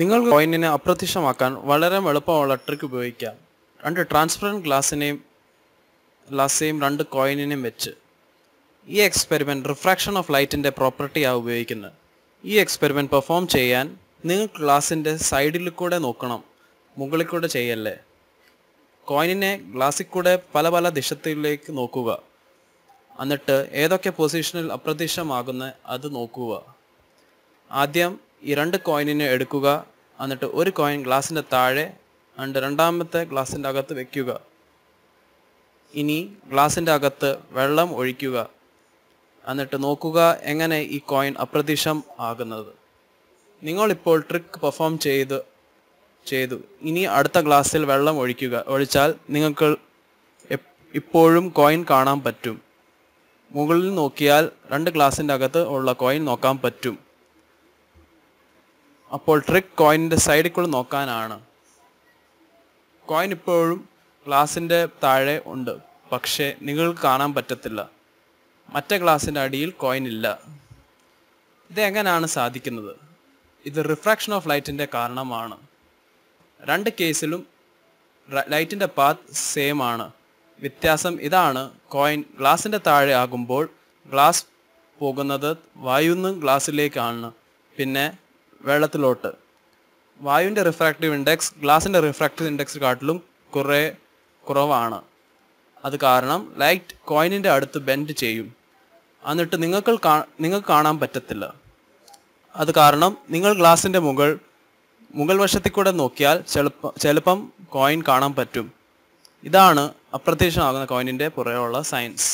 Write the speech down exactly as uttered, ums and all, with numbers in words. നിങ്ങൾക്ക് കോയിനിനെ അപ്രത്യക്ഷമാക്കാൻ വളരെ എളുപ്പമുള്ള ട്രിക്ക് ഉപയോഗിക്കാം. രണ്ട് ട്രാൻസ്പെറൻറ്റ് ഗ്ലാസിനെയും ഗ്ലാസ്സെയും രണ്ട് കോയിനിനെയും വെച്ച് ഈ എക്സ്പെരിമെൻറ്റ് റിഫ്രാക്ഷൻ ഓഫ് ലൈറ്റിൻ്റെ പ്രോപ്പർട്ടിയാണ് ഉപയോഗിക്കുന്നത്. ഈ എക്സ്പെരിമെൻറ്റ് പെർഫോം ചെയ്യാൻ നിങ്ങൾ ഗ്ലാസിൻ്റെ സൈഡിൽ കൂടെ നോക്കണം, മുകളിൽ കൂടെ ചെയ്യല്ലേ. കോയിനിനെ ഗ്ലാസ്സിൽ കൂടെ പല പല ദിശത്തിലേക്ക് നോക്കുക, എന്നിട്ട് ഏതൊക്കെ പൊസിഷനിൽ അപ്രത്യക്ഷമാകുന്ന അത് നോക്കുക. ആദ്യം ഈ രണ്ട് കോയിനിനെ എടുക്കുക, എന്നിട്ട് ഒരു കോയിൻ ഗ്ലാസിൻ്റെ താഴെ അണ്ട് രണ്ടാമത്തെ ഗ്ലാസിൻ്റെ അകത്ത് വയ്ക്കുക. ഇനി ഗ്ലാസിൻ്റെ അകത്ത് വെള്ളം ഒഴിക്കുക, എന്നിട്ട് നോക്കുക എങ്ങനെ ഈ കോയിൻ അപ്രത്യക്ഷം ആകുന്നത്. നിങ്ങളിപ്പോൾ ട്രിക്ക് പെർഫോം ചെയ്ത് ചെയ്തു ഇനി അടുത്ത ഗ്ലാസ്സിൽ വെള്ളം ഒഴിക്കുക. ഒഴിച്ചാൽ നിങ്ങൾക്ക് ഇപ്പോഴും കോയിൻ കാണാൻ പറ്റും. മുകളിൽ നോക്കിയാൽ രണ്ട് ഗ്ലാസിൻ്റെ അകത്ത് ഉള്ള കോയിൻ നോക്കാൻ പറ്റും. അപ്പോൾ ട്രിക്ക് കോയിനിൻ്റെ സൈഡിൽ കൂടെ നോക്കാനാണ്. കോയിൻ ഇപ്പോഴും ഗ്ലാസിൻ്റെ താഴെ ഉണ്ട്, പക്ഷേ നിങ്ങൾക്ക് കാണാൻ പറ്റത്തില്ല. മറ്റേ ഗ്ലാസിൻ്റെ അടിയിൽ കോയിൻ ഇല്ല. ഇതെങ്ങനെയാണ് സാധിക്കുന്നത്? ഇത് റിഫ്രാക്ഷൻ ഓഫ് ലൈറ്റിൻ്റെ കാരണമാണ്. രണ്ട് കേസിലും ലൈറ്റിൻ്റെ പാത്ത് സെയിം ആണ്. വ്യത്യാസം ഇതാണ്, കോയിൻ ഗ്ലാസിൻ്റെ താഴെ ആകുമ്പോൾ ഗ്ലാസ് പോകുന്നത് വായുന്ന് ഗ്ലാസ്സിലേക്കാണ്, പിന്നെ വെള്ളത്തിലോട്ട്. വായുവിൻ്റെ റിഫ്രാക്റ്റീവ് ഇൻഡെക്സ് ഗ്ലാസിൻ്റെ റിഫ്രാക്റ്റീവ് ഇൻഡെക്സ് കാട്ടിലും കുറേ കുറവാണ്. അത് കാരണം ലൈറ്റ് കോയിനിൻ്റെ അടുത്ത് ബെൻഡ് ചെയ്യും, എന്നിട്ട് നിങ്ങൾക്ക് കാ നിങ്ങൾക്ക് കാണാൻ പറ്റത്തില്ല. അത് കാരണം നിങ്ങൾ ഗ്ലാസിൻ്റെ മുകൾ മുകൾ വശത്തിൽ കൂടെ നോക്കിയാൽ ചെളുപ്പം ചിലപ്പം കോയിൻ കാണാൻ പറ്റും. ഇതാണ് അപ്രത്യക്ഷമാകുന്ന കോയിനിൻ്റെ പുറകെയുള്ള സയൻസ്.